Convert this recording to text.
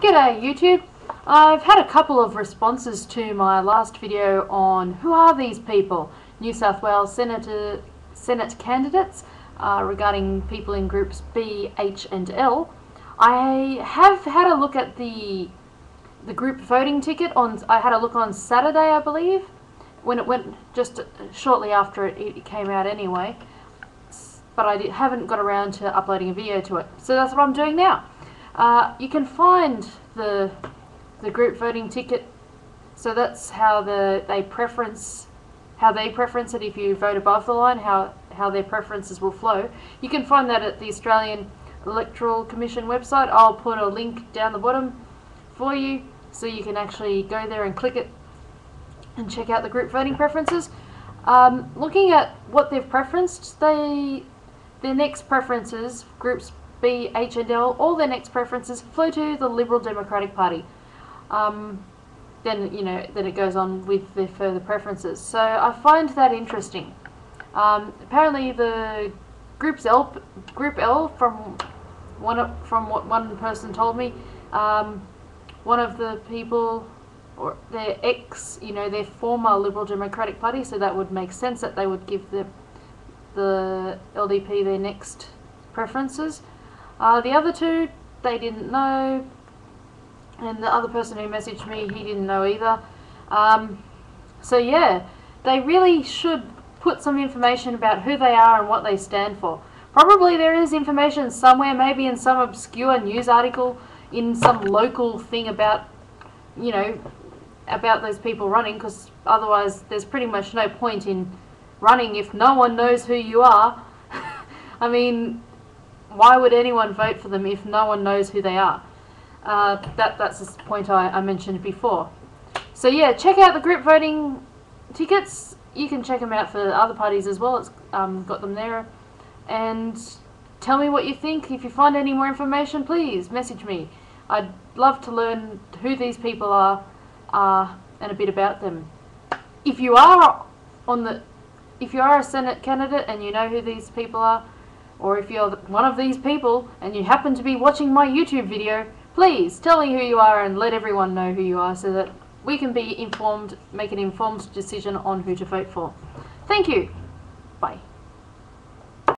G'day YouTube. I've had a couple of responses to my last video on who are these people, New South Wales Senate candidates, regarding people in groups B, H and L. I have had a look at the group voting ticket. I had a look on Saturday, I believe, when it went just shortly after it came out anyway, but I haven't got around to uploading a video to it, so that's what I'm doing now. You can find the group voting ticket, so that's how they preference it. If you vote above the line, how their preferences will flow. You can find that at the Australian Electoral Commission website. I'll put a link down the bottom for you, so you can actually go there and click it and check out the group voting preferences. Looking at what they've preferenced, their next preferences, groups B, H and L, all their next preferences flow to the Liberal Democratic Party. Then it goes on with their further preferences. So I find that interesting. Apparently the group L, from what one person told me, one of the people, or their ex, their former Liberal Democratic Party, so that would make sense that they would give the LDP their next preferences. The other two, they didn't know, and the other person who messaged me, he didn't know either. So yeah, they really should put some information about who they are and what they stand for. Probably there is information somewhere, maybe in some obscure news article, in some local thing about, about those people running, because otherwise there's pretty much no point in running if no one knows who you are. I mean, why would anyone vote for them if no one knows who they are? That's the point I mentioned before. So yeah, check out the group voting tickets. You can check them out for other parties as well. It's got them there. And tell me what you think. If you find any more information, please message me. I'd love to learn who these people are and a bit about them. If you are a Senate candidate and you know who these people are, or if you're one of these people and you happen to be watching my YouTube video, please tell me who you are and let everyone know who you are, so that we can be informed, make an informed decision on who to vote for. Thank you. Bye.